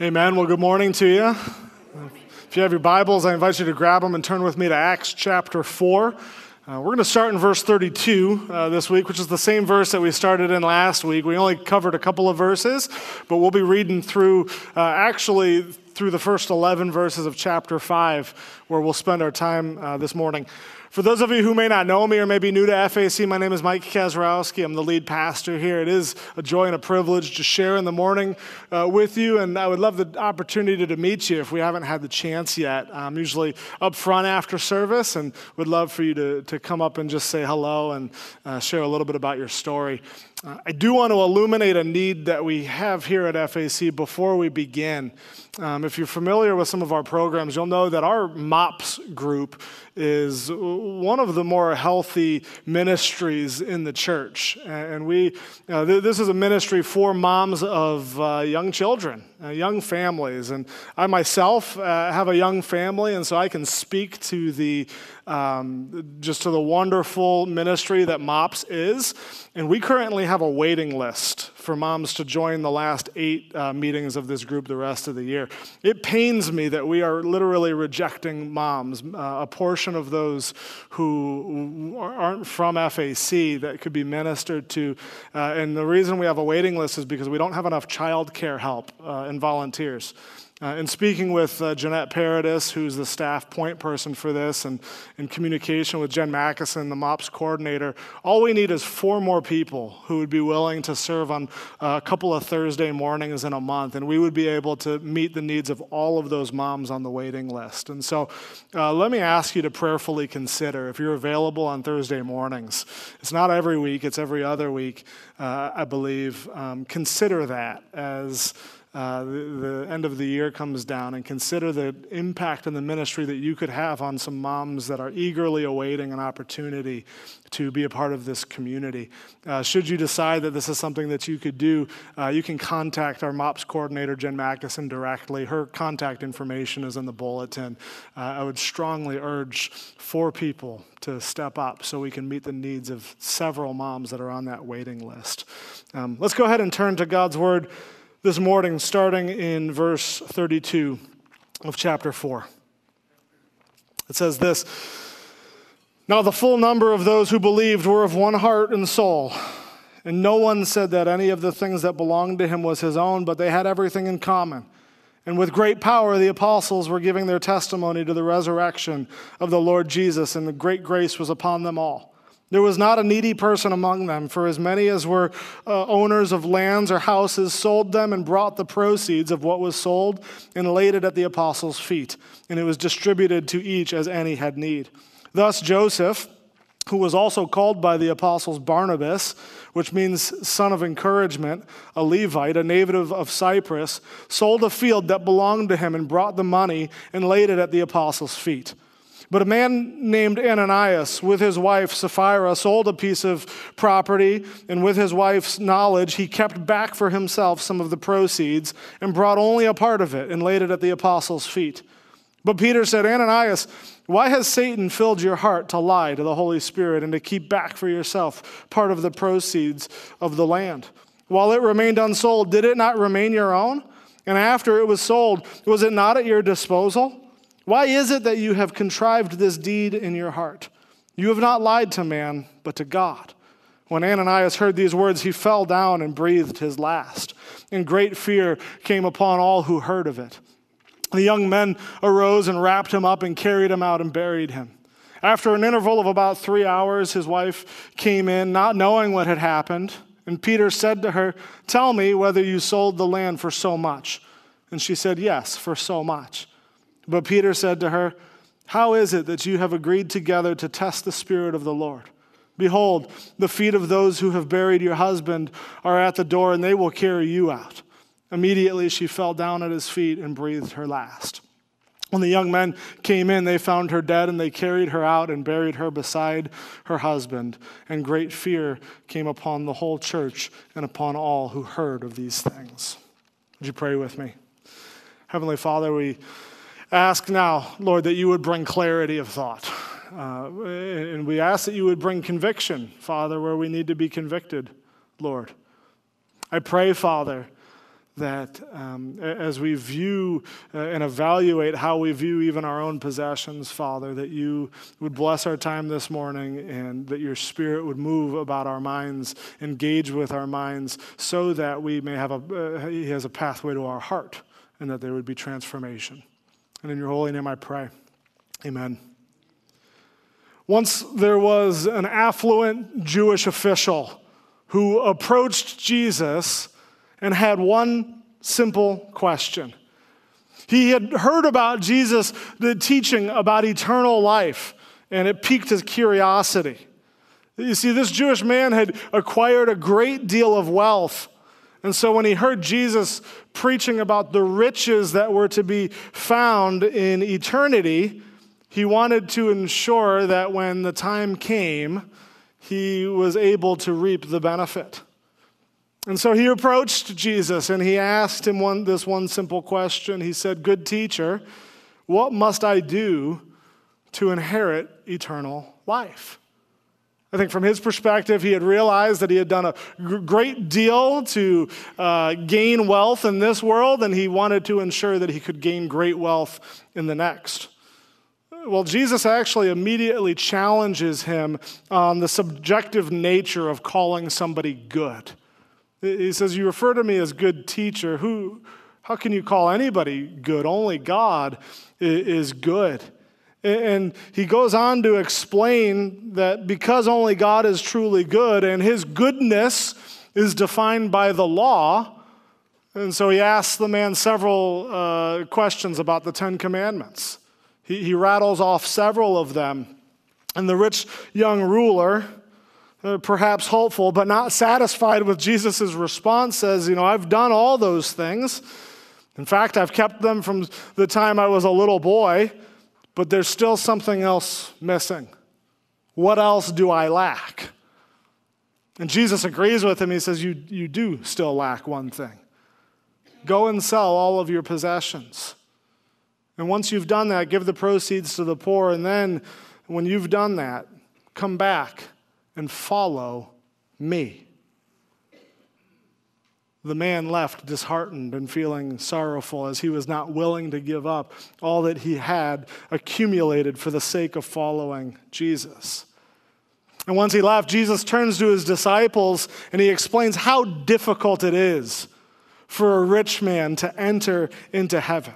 Amen. Well, good morning to you. If you have your Bibles, I invite you to grab them and turn with me to Acts chapter 4. We're going to start in verse 32 this week, which is the same verse that we started in last week. We only covered a couple of verses, but we'll be reading through, through the first 11 verses of chapter 5, where we'll spend our time this morning. For those of you who may not know me or may be new to FAC, my name is Mike Kazorowski. I'm the lead pastor here. It is a joy and a privilege to share in the morning with you, and I would love the opportunity to meet you if we haven't had the chance yet. I'm usually up front after service, and would love for you to come up and just say hello and share a little bit about your story. I do want to illuminate a need that we have here at FAC before we begin. If you're familiar with some of our programs, you'll know that our MOPS group is one of the more healthy ministries in the church. And we this is a ministry for moms of young children, young families. And I myself have a young family, and so I can speak to the just to the wonderful ministry that MOPS is. And we currently have a waiting list for moms to join the last 8 meetings of this group the rest of the year. It pains me that we are literally rejecting moms, a portion of those who aren't from FAC that could be ministered to. And the reason we have a waiting list is because we don't have enough child care help and volunteers. And speaking with Jeanette Paradis, who's the staff point person for this, and in communication with Jen Mackeson, the MOPS coordinator, all we need is 4 more people who would be willing to serve on a couple of Thursday mornings in a month, and we would be able to meet the needs of all of those moms on the waiting list. And so let me ask you to prayerfully consider if you're available on Thursday mornings. It's not every week, it's every other week, I believe. Consider that as the end of the year comes down, and consider the impact and the ministry that you could have on some moms that are eagerly awaiting an opportunity to be a part of this community. Should you decide that this is something that you could do, you can contact our MOPS coordinator, Jen Mackeson, directly. Her contact information is in the bulletin. I would strongly urge 4 people to step up so we can meet the needs of several moms that are on that waiting list. Let's go ahead and turn to God's Word this morning, starting in verse 32 of chapter 4. It says this: "Now the full number of those who believed were of one heart and soul, and no one said that any of the things that belonged to him was his own, but they had everything in common. And with great power the apostles were giving their testimony to the resurrection of the Lord Jesus, and the great grace was upon them all. There was not a needy person among them, for as many as were owners of lands or houses sold them and brought the proceeds of what was sold and laid it at the apostles' feet, and it was distributed to each as any had need. Thus Joseph, who was also called by the apostles Barnabas, which means son of encouragement, a Levite, a native of Cyprus, sold a field that belonged to him and brought the money and laid it at the apostles' feet. But a man named Ananias, with his wife Sapphira, sold a piece of property, and with his wife's knowledge, he kept back for himself some of the proceeds and brought only a part of it and laid it at the apostles' feet. But Peter said, 'Ananias, why has Satan filled your heart to lie to the Holy Spirit and to keep back for yourself part of the proceeds of the land? While it remained unsold, did it not remain your own? And after it was sold, was it not at your disposal? Why is it that you have contrived this deed in your heart? You have not lied to man, but to God.' When Ananias heard these words, he fell down and breathed his last. And great fear came upon all who heard of it. The young men arose and wrapped him up and carried him out and buried him. After an interval of about 3 hours, his wife came in, not knowing what had happened. And Peter said to her, 'Tell me whether you sold the land for so much.' And she said, 'Yes, for so much.' But Peter said to her, 'How is it that you have agreed together to test the Spirit of the Lord? Behold, the feet of those who have buried your husband are at the door, and they will carry you out.' Immediately she fell down at his feet and breathed her last. When the young men came in, they found her dead, and they carried her out and buried her beside her husband. And great fear came upon the whole church and upon all who heard of these things." Would you pray with me? Heavenly Father, we ask now, Lord, that you would bring clarity of thought. And we ask that you would bring conviction, Father, where we need to be convicted, Lord. I pray, Father, that as we view and evaluate how we view even our own possessions, Father, that you would bless our time this morning and that your Spirit would move about our minds, engage with our minds, so that we may have He has a pathway to our heart and that there would be transformation. And in your holy name I pray, amen. Once there was an affluent Jewish official who approached Jesus and had one simple question. He had heard about Jesus, the teaching about eternal life, and it piqued his curiosity. You see, this Jewish man had acquired a great deal of wealth, and so when he heard Jesus preaching about the riches that were to be found in eternity, he wanted to ensure that when the time came, he was able to reap the benefit. And so he approached Jesus and he asked him this one simple question. He said, "Good teacher, what must I do to inherit eternal life?" I think from his perspective, he had realized that he had done a great deal to gain wealth in this world, and he wanted to ensure that he could gain great wealth in the next. Well, Jesus actually immediately challenges him on the subjective nature of calling somebody good. He says, "You refer to me as good teacher. How can you call anybody good? Only God is good." And he goes on to explain that because only God is truly good and his goodness is defined by the law, and so he asks the man several questions about the Ten Commandments. He rattles off several of them. And the rich young ruler, perhaps hopeful, but not satisfied with Jesus' response, says, "I've done all those things. In fact, I've kept them from the time I was a little boy, but there's still something else missing. What else do I lack?" And Jesus agrees with him. He says, you do still lack one thing. Go and sell all of your possessions. And once you've done that, give the proceeds to the poor. And then when you've done that, come back and follow me. The man left disheartened and feeling sorrowful as he was not willing to give up all that he had accumulated for the sake of following Jesus. And once he left, Jesus turns to his disciples and he explains how difficult it is for a rich man to enter into heaven.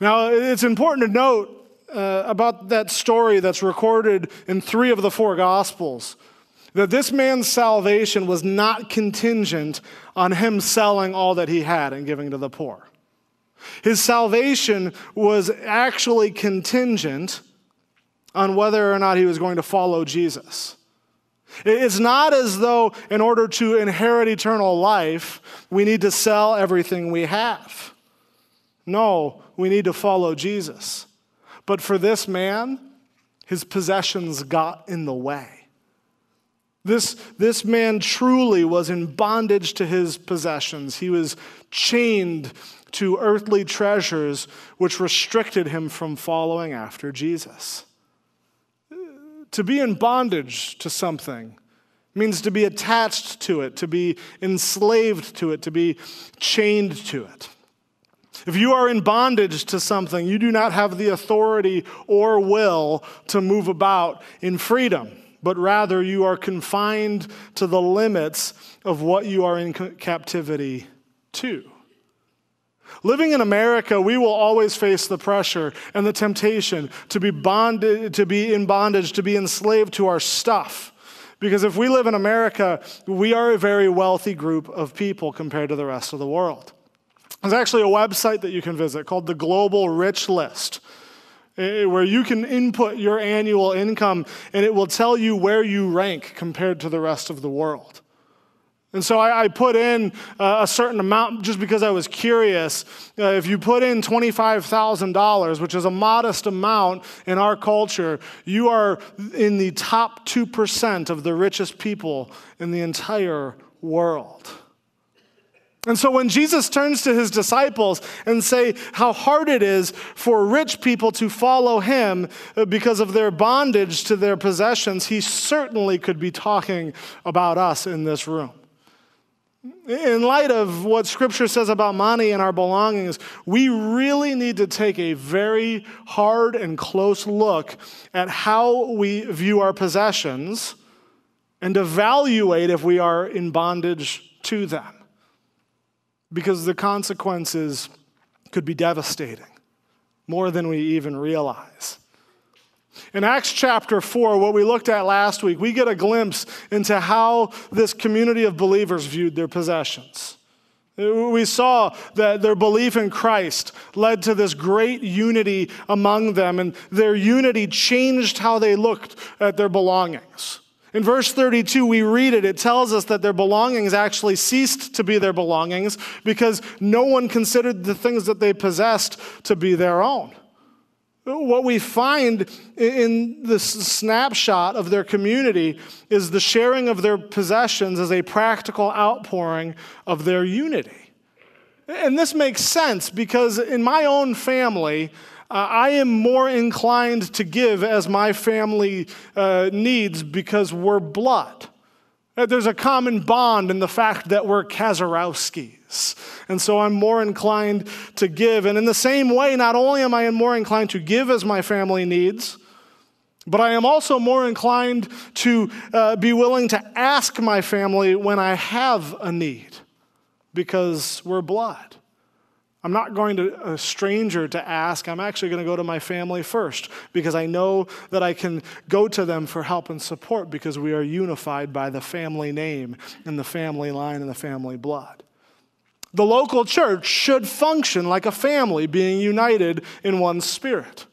Now, it's important to note about that story that's recorded in 3 of the 4 Gospels, that this man's salvation was not contingent on him selling all that he had and giving to the poor. His salvation was actually contingent on whether or not he was going to follow Jesus. It's not as though in order to inherit eternal life, we need to sell everything we have. No, we need to follow Jesus. But for this man, his possessions got in the way. This man truly was in bondage to his possessions. He was chained to earthly treasures, which restricted him from following after Jesus. To be in bondage to something means to be attached to it, to be enslaved to it, to be chained to it. If you are in bondage to something, you do not have the authority or will to move about in freedom, but rather you are confined to the limits of what you are in captivity to. Living in America, we will always face the pressure and the temptation to be bonded, to be in bondage, to be enslaved to our stuff. Because if we live in America, we are a very wealthy group of people compared to the rest of the world. There's actually a website that you can visit called the Global Rich List, where you can input your annual income and it will tell you where you rank compared to the rest of the world. And so I put in a certain amount just because I was curious. If you put in $25,000, which is a modest amount in our culture, you are in the top 2% of the richest people in the entire world. And so when Jesus turns to his disciples and say how hard it is for rich people to follow him because of their bondage to their possessions, he certainly could be talking about us in this room. In light of what Scripture says about money and our belongings, we really need to take a very hard and close look at how we view our possessions and evaluate if we are in bondage to them, because the consequences could be devastating, more than we even realize. In Acts chapter 4, what we looked at last week, we get a glimpse into how this community of believers viewed their possessions. We saw that their belief in Christ led to this great unity among them, and their unity changed how they looked at their belongings. In verse 32, we read it. It tells us that their belongings actually ceased to be their belongings because no one considered the things that they possessed to be their own. What we find in this snapshot of their community is the sharing of their possessions as a practical outpouring of their unity. And this makes sense because in my own family, I am more inclined to give as my family needs because we're blood. There's a common bond in the fact that we're Kazorowskis. And so I'm more inclined to give. And in the same way, not only am I more inclined to give as my family needs, but I am also more inclined to be willing to ask my family when I have a need because we're blood. I'm not going to a stranger to ask. I'm actually going to go to my family first because I know that I can go to them for help and support because we are unified by the family name and the family line and the family blood. The local church should function like a family being united in one spirit.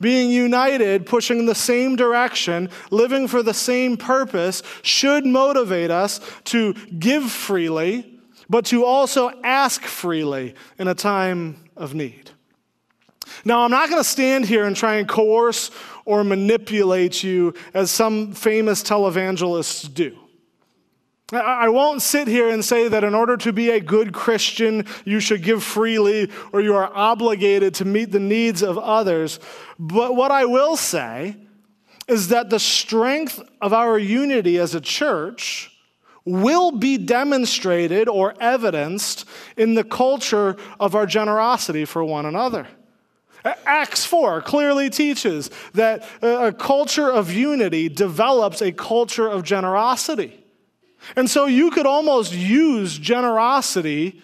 Being united, pushing in the same direction, living for the same purpose should motivate us to give freely, but to also ask freely in a time of need. Now, I'm not going to stand here and try and coerce or manipulate you as some famous televangelists do. I won't sit here and say that in order to be a good Christian, you should give freely or you are obligated to meet the needs of others. But what I will say is that the strength of our unity as a church will be demonstrated or evidenced in the culture of our generosity for one another. Acts 4 clearly teaches that a culture of unity develops a culture of generosity. And so you could almost use generosity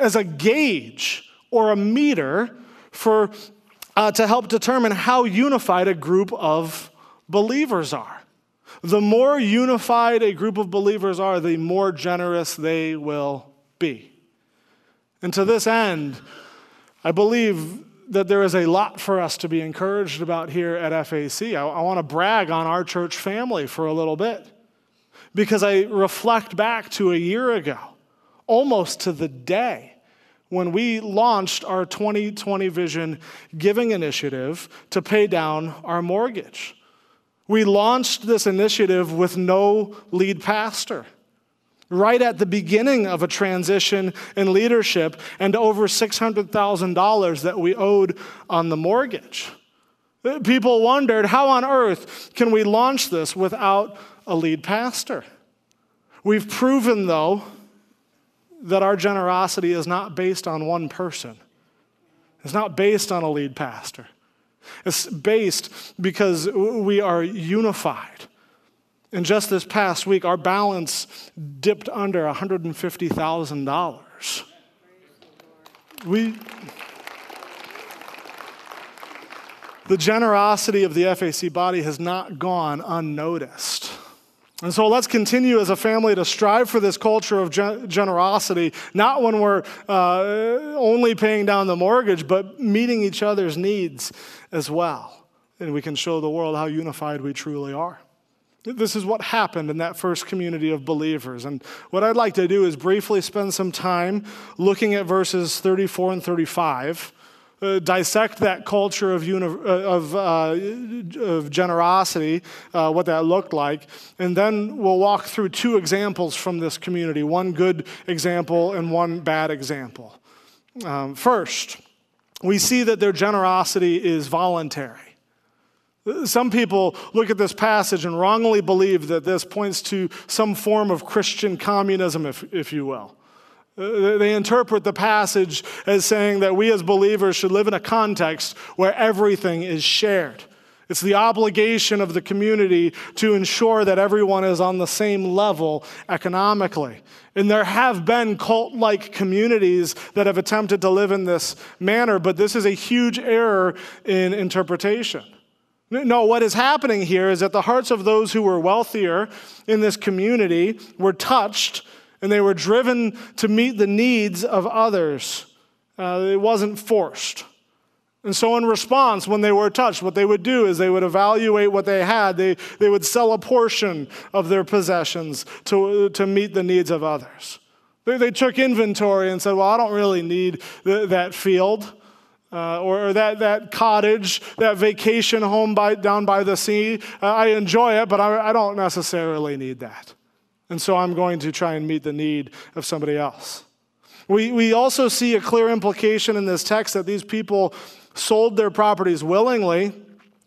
as a gauge or a meter for to help determine how unified a group of believers are. The more unified a group of believers are, the more generous they will be. And to this end, I believe that there is a lot for us to be encouraged about here at FAC. I want to brag on our church family for a little bit because I reflect back to a year ago, almost to the day, when we launched our 2020 Vision Giving Initiative to pay down our mortgage. We launched this initiative with no lead pastor, right at the beginning of a transition in leadership and over $600,000 that we owed on the mortgage. People wondered, how on earth can we launch this without a lead pastor? We've proven, though, that our generosity is not based on one person. It's not based on a lead pastor. It's based because we are unified. And just this past week, our balance dipped under $150,000. The generosity of the FAC body has not gone unnoticed. And so let's continue as a family to strive for this culture of generosity, not when we're only paying down the mortgage, but meeting each other's needs as well. And we can show the world how unified we truly are. This is what happened in that first community of believers. And what I'd like to do is briefly spend some time looking at verses 34 and 35, dissect that culture of generosity, what that looked like, and then we'll walk through two examples from this community, one good example and one bad example. First, we see that their generosity is voluntary. Some people look at this passage and wrongly believe that this points to some form of Christian communism, if you will. They interpret the passage as saying that we as believers should live in a context where everything is shared. It's the obligation of the community to ensure that everyone is on the same level economically. And there have been cult-like communities that have attempted to live in this manner, but this is a huge error in interpretation. No, what is happening here is that the hearts of those who were wealthier in this community were touched, and they were driven to meet the needs of others. It wasn't forced. And so in response, when they were touched, what they would do is they would evaluate what they had. They would sell a portion of their possessions to meet the needs of others. They took inventory and said, well, I don't really need that field or that cottage, that vacation home down by the sea. I enjoy it, but I don't necessarily need that. And so I'm going to try and meet the need of somebody else. We also see a clear implication in this text that these people sold their properties willingly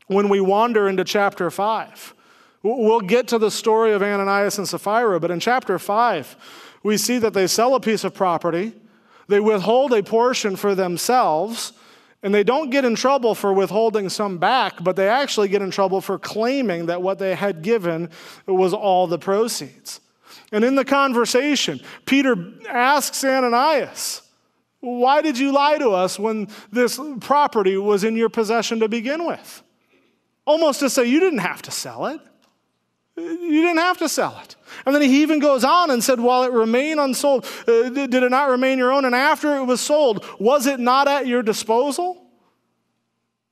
when we wander into chapter 5. We'll get to the story of Ananias and Sapphira, but in chapter 5, we see that they sell a piece of property, they withhold a portion for themselves, and they don't get in trouble for withholding some back, but they actually get in trouble for claiming that what they had given was all the proceeds. And in the conversation, Peter asks Ananias, why did you lie to us when this property was in your possession to begin with? Almost to say, you didn't have to sell it. You didn't have to sell it. And then he even goes on and said, while it remained unsold, did it not remain your own? And after it was sold, was it not at your disposal?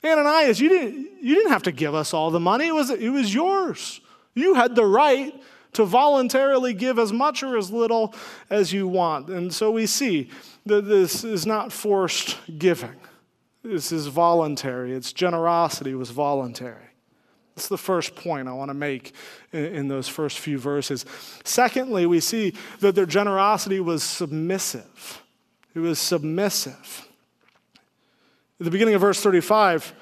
Ananias, you didn't have to give us all the money. It was yours. You had the right to voluntarily give as much or as little as you want. And so we see that this is not forced giving. This is voluntary. Its generosity was voluntary. That's the first point I want to make in those first few verses. Secondly, we see that their generosity was submissive. It was submissive. At the beginning of verse 35,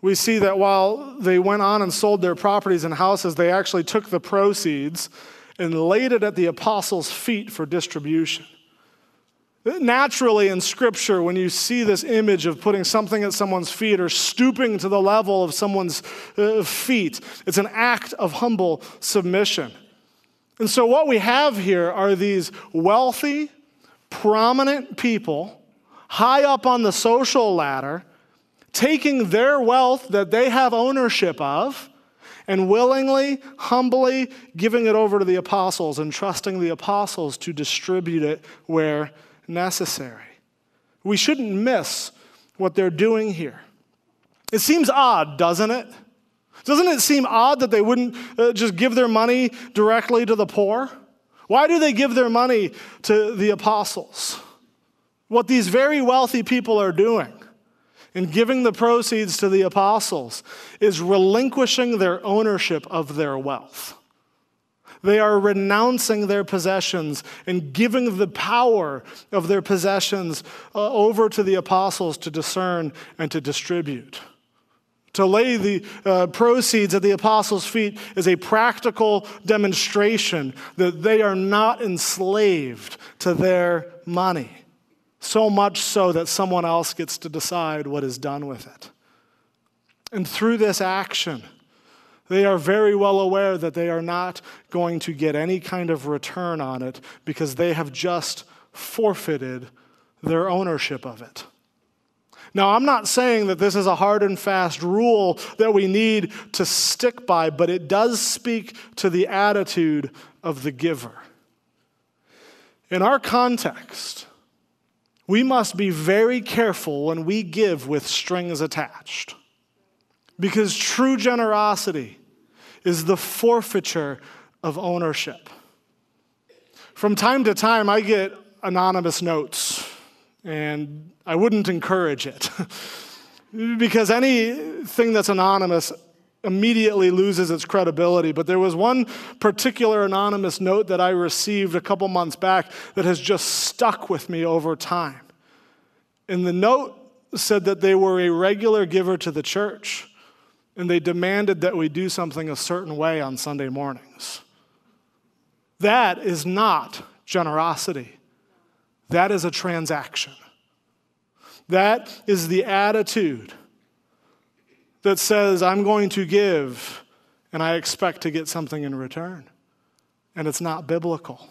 we see that while they went on and sold their properties and houses, they actually took the proceeds and laid it at the apostles' feet for distribution. Naturally in Scripture, when you see this image of putting something at someone's feet or stooping to the level of someone's feet, it's an act of humble submission. And so what we have here are these wealthy, prominent people, high up on the social ladder, taking their wealth that they have ownership of and willingly, humbly giving it over to the apostles and trusting the apostles to distribute it where necessary. We shouldn't miss what they're doing here. It seems odd, doesn't it? Doesn't it seem odd that they wouldn't just give their money directly to the poor? Why do they give their money to the apostles? What these very wealthy people are doing and giving the proceeds to the apostles is relinquishing their ownership of their wealth. They are renouncing their possessions and giving the power of their possessions over to the apostles to discern and to distribute. To lay the proceeds at the apostles' feet is a practical demonstration that they are not enslaved to their money. So much so that someone else gets to decide what is done with it. And through this action, they are very well aware that they are not going to get any kind of return on it because they have just forfeited their ownership of it. Now, I'm not saying that this is a hard and fast rule that we need to stick by, but it does speak to the attitude of the giver. In our context, we must be very careful when we give with strings attached, because true generosity is the forfeiture of ownership. From time to time, I get anonymous notes, and I wouldn't encourage it because anything that's anonymous immediately loses its credibility. But there was one particular anonymous note that I received a couple months back that has just stuck with me over time. And the note said that they were a regular giver to the church and they demanded that we do something a certain way on Sunday mornings. That is not generosity. That is a transaction. That is the attitude that says, I'm going to give and I expect to get something in return. And it's not biblical.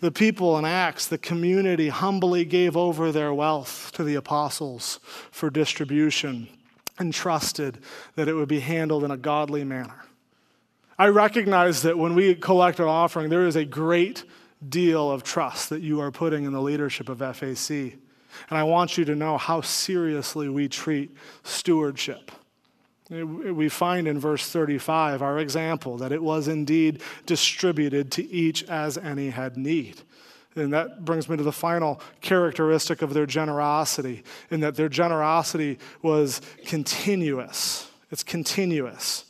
The people in Acts, the community, humbly gave over their wealth to the apostles for distribution and trusted that it would be handled in a godly manner. I recognize that when we collect an offering, there is a great deal of trust that you are putting in the leadership of FAC. And I want you to know how seriously we treat stewardship. We find in verse 35, our example, that it was indeed distributed to each as any had need. And that brings me to the final characteristic of their generosity, in that their generosity was continuous. It's continuous.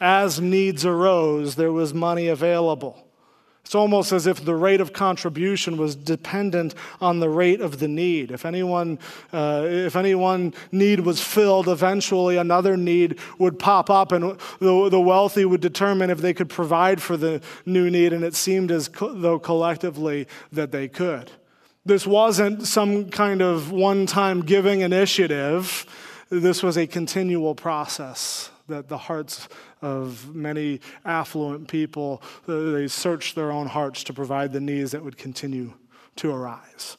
As needs arose, there was money available. It's almost as if the rate of contribution was dependent on the rate of the need. If any one need was filled, eventually another need would pop up, and the wealthy would determine if they could provide for the new need, and it seemed as though collectively that they could. This wasn't some kind of one-time giving initiative. This was a continual process that the hearts of many affluent people, they searched their own hearts to provide the needs that would continue to arise.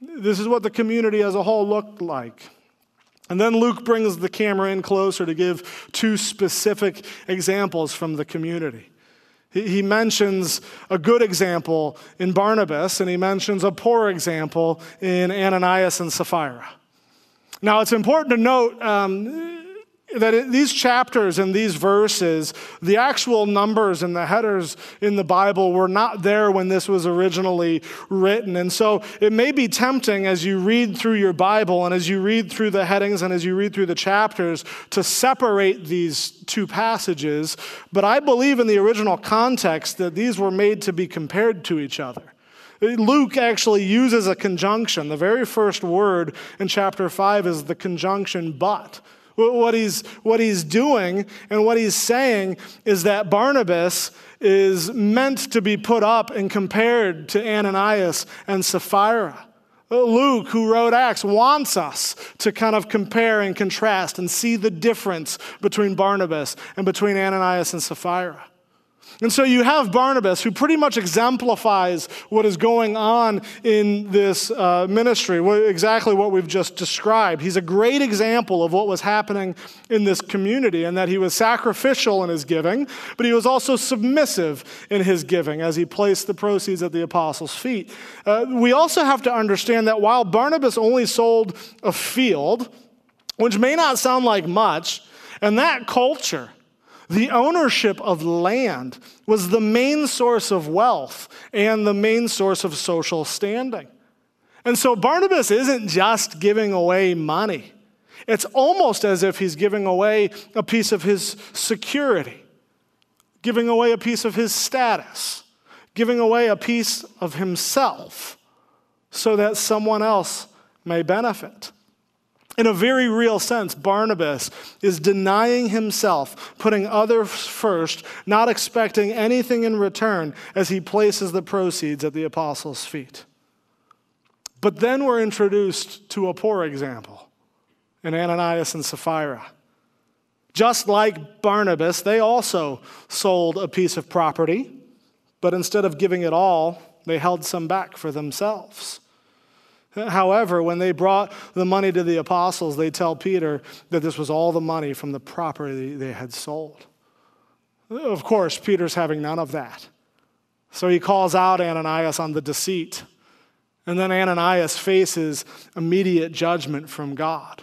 This is what the community as a whole looked like. And then Luke brings the camera in closer to give two specific examples from the community. He mentions a good example in Barnabas, and he mentions a poor example in Ananias and Sapphira. Now, it's important to note that in these chapters and these verses, the actual numbers and the headers in the Bible were not there when this was originally written. And so it may be tempting as you read through your Bible and as you read through the headings and as you read through the chapters to separate these two passages. But I believe in the original context that these were made to be compared to each other. Luke actually uses a conjunction. The very first word in chapter 5 is the conjunction but. What he's doing and what he's saying is that Barnabas is meant to be put up and compared to Ananias and Sapphira. Luke, who wrote Acts, wants us to kind of compare and contrast and see the difference between Barnabas and between Ananias and Sapphira. And so you have Barnabas, who pretty much exemplifies what is going on in this ministry, exactly what we've just described. He's a great example of what was happening in this community, and that he was sacrificial in his giving, but he was also submissive in his giving as he placed the proceeds at the apostles' feet. We also have to understand that while Barnabas only sold a field, which may not sound like much, in that culture, the ownership of land was the main source of wealth and the main source of social standing. And so Barnabas isn't just giving away money. It's almost as if he's giving away a piece of his security, giving away a piece of his status, giving away a piece of himself so that someone else may benefit. In a very real sense, Barnabas is denying himself, putting others first, not expecting anything in return as he places the proceeds at the apostles' feet. But then we're introduced to a poor example in Ananias and Sapphira. Just like Barnabas, they also sold a piece of property, but instead of giving it all, they held some back for themselves. However, when they brought the money to the apostles, they tell Peter that this was all the money from the property they had sold. Of course, Peter's having none of that. So he calls out Ananias on the deceit. And then Ananias faces immediate judgment from God.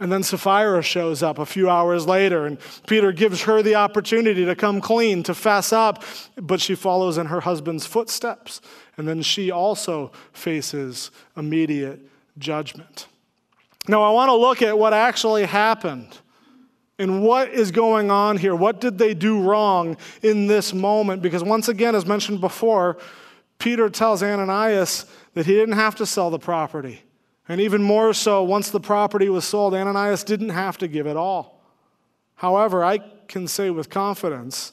And then Sapphira shows up a few hours later, and Peter gives her the opportunity to come clean, to fess up, but she follows in her husband's footsteps. And then she also faces immediate judgment. Now, I want to look at what actually happened and what is going on here. What did they do wrong in this moment? Because once again, as mentioned before, Peter tells Ananias that he didn't have to sell the property. And even more so, once the property was sold, Ananias didn't have to give it all. However, I can say with confidence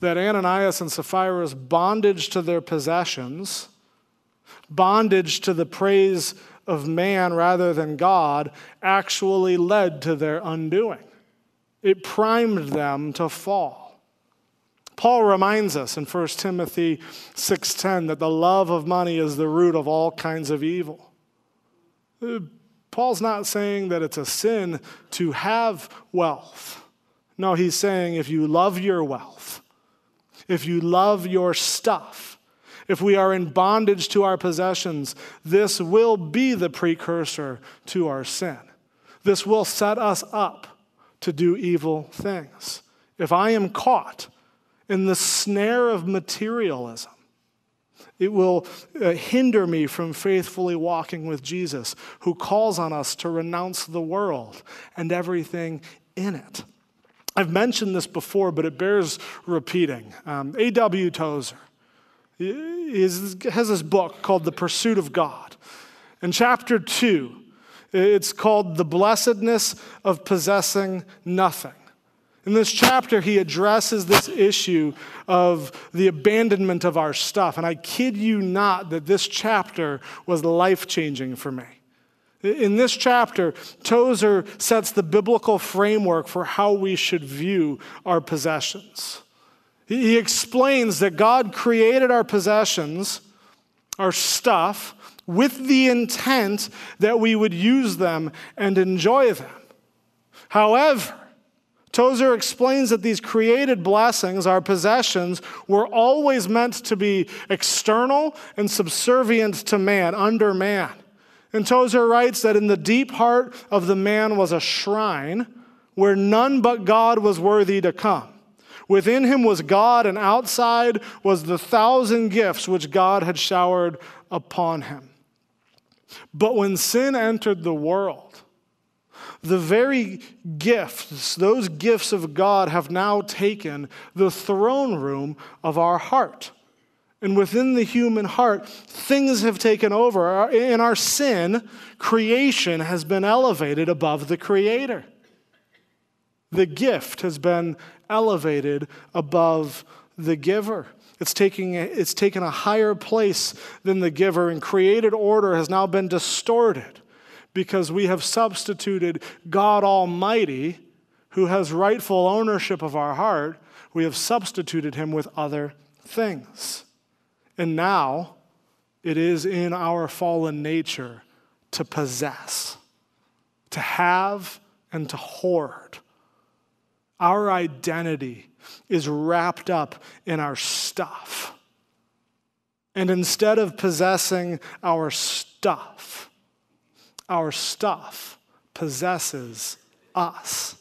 that Ananias and Sapphira's bondage to their possessions, bondage to the praise of man rather than God, actually led to their undoing. It primed them to fall. Paul reminds us in 1 Timothy 6:10 that the love of money is the root of all kinds of evil. Paul's not saying that it's a sin to have wealth. No, he's saying if you love your wealth, if you love your stuff, if we are in bondage to our possessions, this will be the precursor to our sin. This will set us up to do evil things. If I am caught in the snare of materialism, it will hinder me from faithfully walking with Jesus, who calls on us to renounce the world and everything in it. I've mentioned this before, but it bears repeating. A.W. Tozer has this book called The Pursuit of God. In chapter 2, it's called The Blessedness of Possessing Nothing. In this chapter, he addresses this issue of the abandonment of our stuff. And I kid you not that this chapter was life-changing for me. In this chapter, Tozer sets the biblical framework for how we should view our possessions. He explains that God created our possessions, our stuff, with the intent that we would use them and enjoy them. However, Tozer explains that these created blessings, our possessions, were always meant to be external and subservient to man, under man. And Tozer writes that in the deep heart of the man was a shrine where none but God was worthy to come. Within him was God, and outside was the thousand gifts which God had showered upon him. But when sin entered the world, the very gifts, those gifts of God, have now taken the throne room of our heart. And within the human heart, things have taken over. In our sin, creation has been elevated above the Creator. The gift has been elevated above the giver. It's taken a higher place than the giver, and created order has now been distorted, because we have substituted God Almighty, who has rightful ownership of our heart, we have substituted him with other things. And now it is in our fallen nature to possess, to have, and to hoard. Our identity is wrapped up in our stuff. And instead of possessing our stuff possesses us.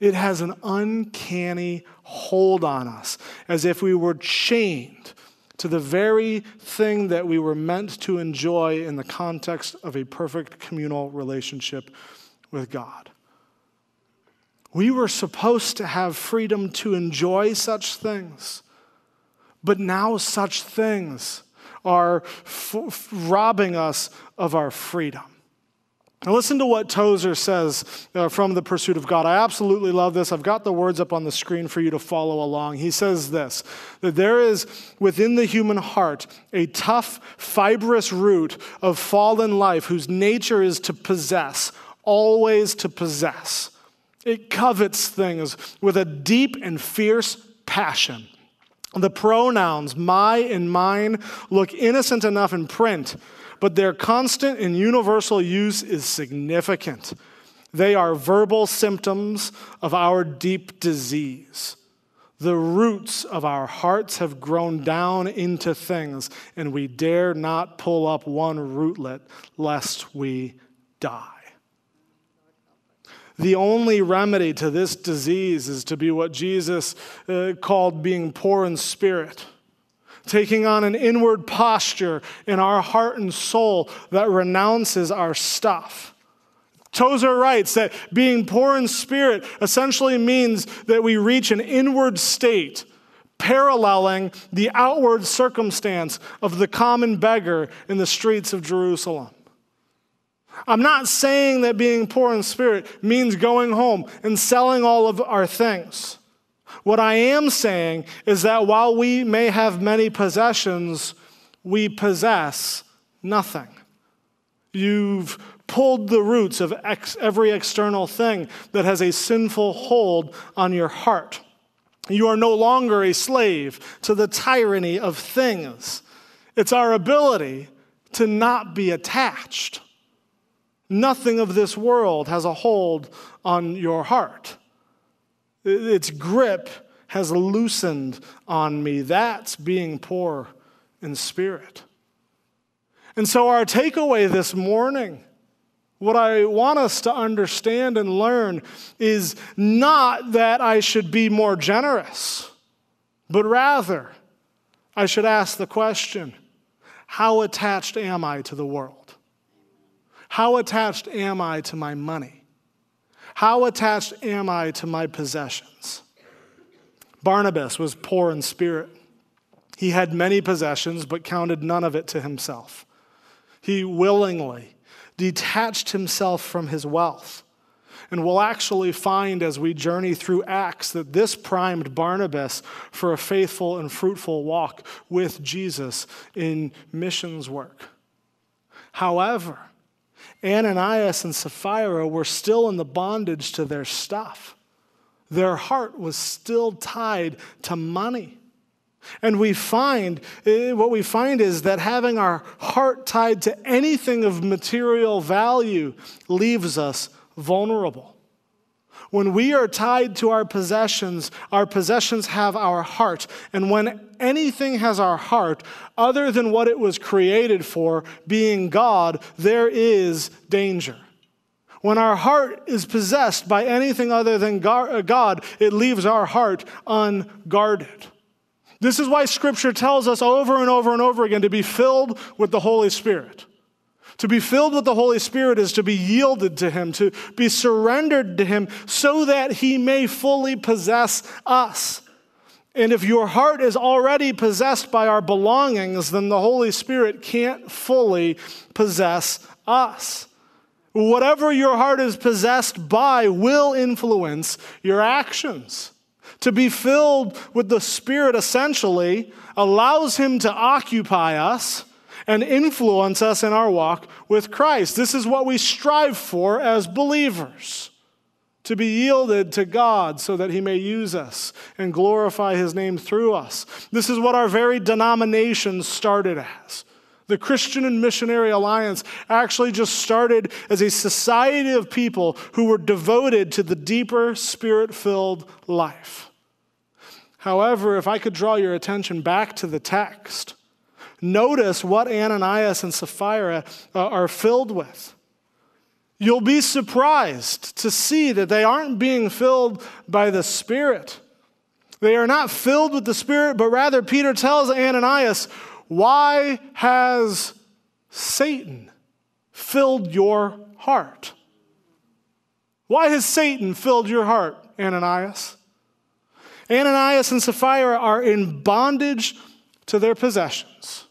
It has an uncanny hold on us, as if we were chained to the very thing that we were meant to enjoy in the context of a perfect communal relationship with God. We were supposed to have freedom to enjoy such things, but now such things are robbing us of our freedom. Now listen to what Tozer says from The Pursuit of God. I absolutely love this. I've got the words up on the screen for you to follow along. He says this, that there is within the human heart a tough, fibrous root of fallen life whose nature is to possess, always to possess. It covets things with a deep and fierce passion. The pronouns my and mine look innocent enough in print, but their constant and universal use is significant. They are verbal symptoms of our deep disease. The roots of our hearts have grown down into things, and we dare not pull up one rootlet lest we die. The only remedy to this disease is to be what Jesus called being poor in spirit, taking on an inward posture in our heart and soul that renounces our stuff. Tozer writes that being poor in spirit essentially means that we reach an inward state paralleling the outward circumstance of the common beggar in the streets of Jerusalem. I'm not saying that being poor in spirit means going home and selling all of our things. What I am saying is that while we may have many possessions, we possess nothing. You've pulled the roots of every external thing that has a sinful hold on your heart. You are no longer a slave to the tyranny of things. It's our ability to not be attached. Nothing of this world has a hold on your heart. Its grip has loosened on me. That's being poor in spirit. And so our takeaway this morning, what I want us to understand and learn, is not that I should be more generous, but rather I should ask the question, how attached am I to the world? How attached am I to my money? How attached am I to my possessions? Barnabas was poor in spirit. He had many possessions, but counted none of it to himself. He willingly detached himself from his wealth. And we'll actually find as we journey through Acts that this primed Barnabas for a faithful and fruitful walk with Jesus in missions work. However, Ananias and Sapphira were still in the bondage to their stuff. Their heart was still tied to money. And what we find is that having our heart tied to anything of material value leaves us vulnerable. When we are tied to our possessions have our heart. And when anything has our heart, other than what it was created for, being God, there is danger. When our heart is possessed by anything other than God, it leaves our heart unguarded. This is why Scripture tells us over and over and over again to be filled with the Holy Spirit. To be filled with the Holy Spirit is to be yielded to Him, to be surrendered to Him so that He may fully possess us. And if your heart is already possessed by our belongings, then the Holy Spirit can't fully possess us. Whatever your heart is possessed by will influence your actions. To be filled with the Spirit essentially allows Him to occupy us and influence us in our walk with Christ. This is what we strive for as believers, to be yielded to God so that He may use us and glorify His name through us. This is what our very denomination started as. The Christian and Missionary Alliance actually just started as a society of people who were devoted to the deeper Spirit-filled life. However, if I could draw your attention back to the text, notice what Ananias and Sapphira are filled with. You'll be surprised to see that they aren't being filled by the Spirit. They are not filled with the Spirit, but rather Peter tells Ananias, why has Satan filled your heart? Why has Satan filled your heart, Ananias? Ananias and Sapphira are in bondage to their possessions.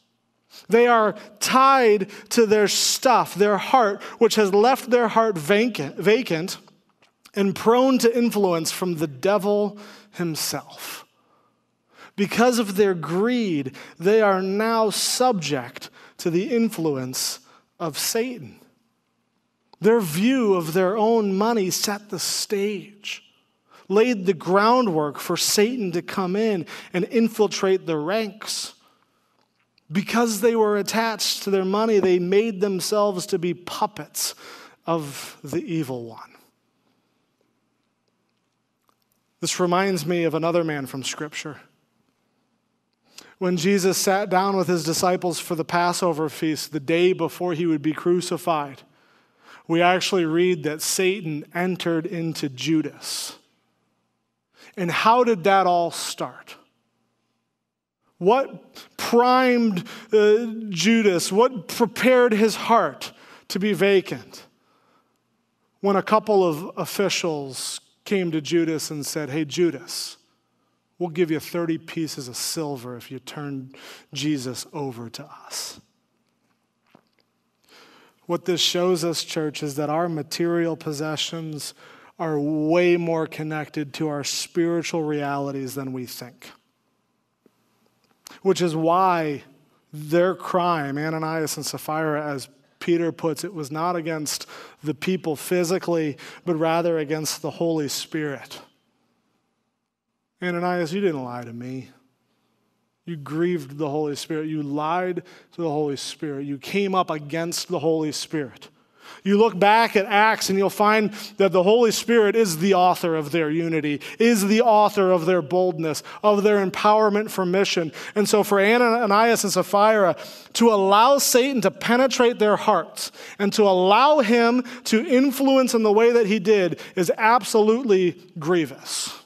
They are tied to their stuff, their heart, which has left their heart vacant and prone to influence from the devil himself. Because of their greed, they are now subject to the influence of Satan. Their view of their own money set the stage, laid the groundwork for Satan to come in and infiltrate the ranks. Because they were attached to their money, they made themselves to be puppets of the evil one. This reminds me of another man from Scripture. When Jesus sat down with His disciples for the Passover feast, the day before He would be crucified, we actually read that Satan entered into Judas. And how did that all start? What primed Judas? What prepared his heart to be vacant? When a couple of officials came to Judas and said, hey, Judas, we'll give you 30 pieces of silver if you turn Jesus over to us. What this shows us, church, is that our material possessions are way more connected to our spiritual realities than we think. Which is why their crime, Ananias and Sapphira, as Peter puts it, was not against the people physically, but rather against the Holy Spirit. Ananias, you didn't lie to me. You grieved the Holy Spirit. You lied to the Holy Spirit. You came up against the Holy Spirit. You look back at Acts and you'll find that the Holy Spirit is the author of their unity, is the author of their boldness, of their empowerment for mission. And so for Ananias and Sapphira to allow Satan to penetrate their hearts and to allow him to influence in the way that he did is absolutely grievous.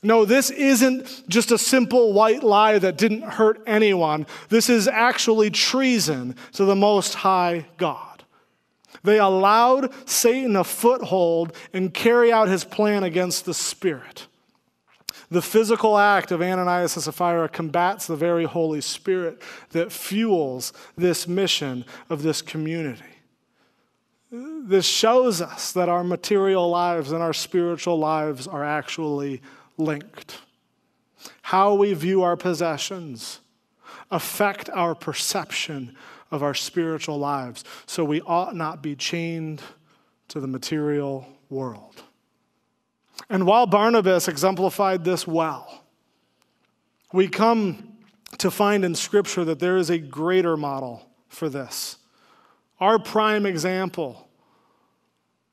No, this isn't just a simple white lie that didn't hurt anyone. This is actually treason to the Most High God. They allowed Satan a foothold and carry out his plan against the Spirit. The physical act of Ananias and Sapphira combats the very Holy Spirit that fuels this mission of this community. This shows us that our material lives and our spiritual lives are actually linked. How we view our possessions affect our perception of our spiritual lives. So we ought not be chained to the material world. And while Barnabas exemplified this well, we come to find in Scripture that there is a greater model for this. Our prime example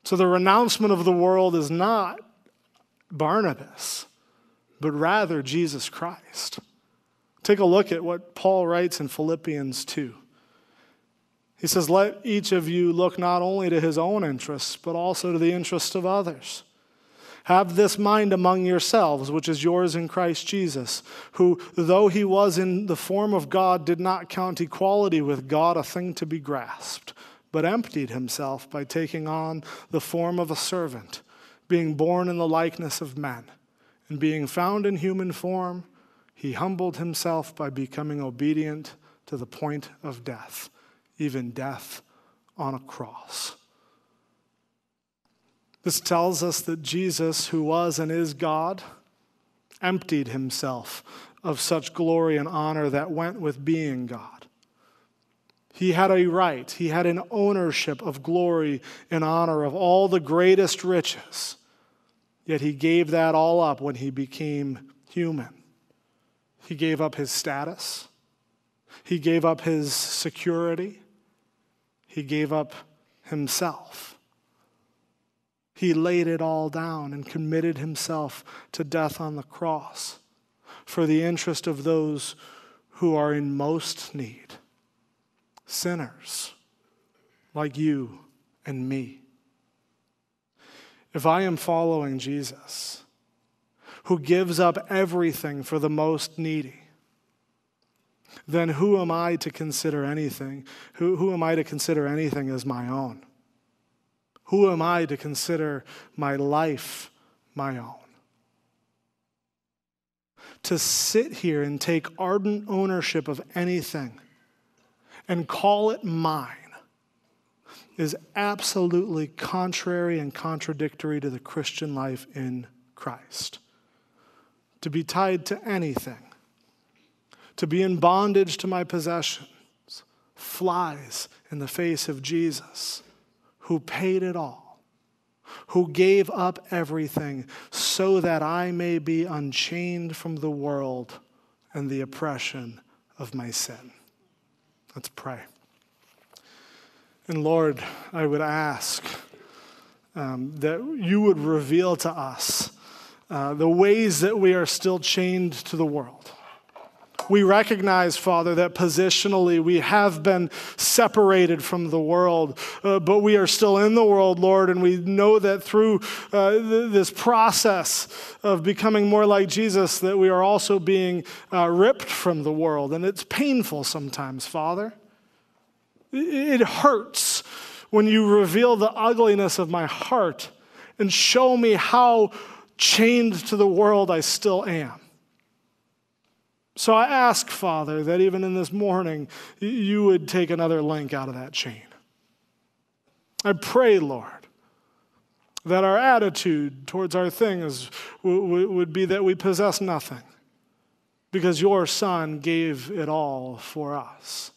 to the renouncement of the world is not Barnabas, but rather Jesus Christ. Take a look at what Paul writes in Philippians 2. He says, let each of you look not only to his own interests, but also to the interests of others. Have this mind among yourselves, which is yours in Christ Jesus, who, though he was in the form of God, did not count equality with God a thing to be grasped, but emptied himself by taking on the form of a servant, being born in the likeness of men. And being found in human form, he humbled himself by becoming obedient to the point of death, even death on a cross. This tells us that Jesus, who was and is God, emptied himself of such glory and honor that went with being God. He had a right, he had an ownership of glory and honor of all the greatest riches, yet he gave that all up when he became human. He gave up his status. He gave up his security. He gave up himself. He laid it all down and committed himself to death on the cross for the interest of those who are in most need, sinners like you and me. If I am following Jesus, who gives up everything for the most needy, then who am I to consider anything? Who am I to consider anything as my own? Who am I to consider my life my own? To sit here and take ardent ownership of anything and call it mine is absolutely contrary and contradictory to the Christian life in Christ. To be tied to anything, to be in bondage to my possessions, flies in the face of Jesus, who paid it all, who gave up everything so that I may be unchained from the world and the oppression of my sin. Let's pray. And Lord, I would ask that you would reveal to us the ways that we are still chained to the world. We recognize, Father, that positionally we have been separated from the world, but we are still in the world, Lord, and we know that through this process of becoming more like Jesus that we are also being ripped from the world, and it's painful sometimes, Father. It hurts when you reveal the ugliness of my heart and show me how chained to the world I still am. So I ask, Father, that even in this morning, you would take another link out of that chain. I pray, Lord, that our attitude towards our things would be that we possess nothing because your Son gave it all for us.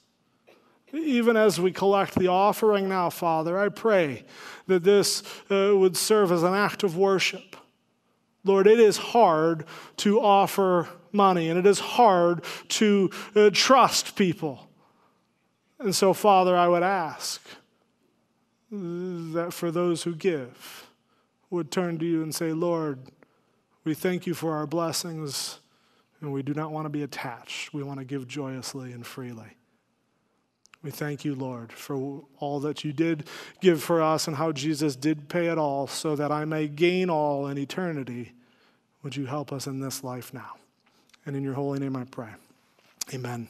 Even as we collect the offering now, Father, I pray that this would serve as an act of worship. Lord, it is hard to offer money, and it is hard to trust people. And so, Father, I would ask that for those who give would turn to you and say, Lord, we thank you for our blessings, and we do not want to be attached. We want to give joyously and freely. We thank you, Lord, for all that you did give for us and how Jesus did pay it all so that I may gain all in eternity. Would you help us in this life now? And in your holy name I pray. Amen.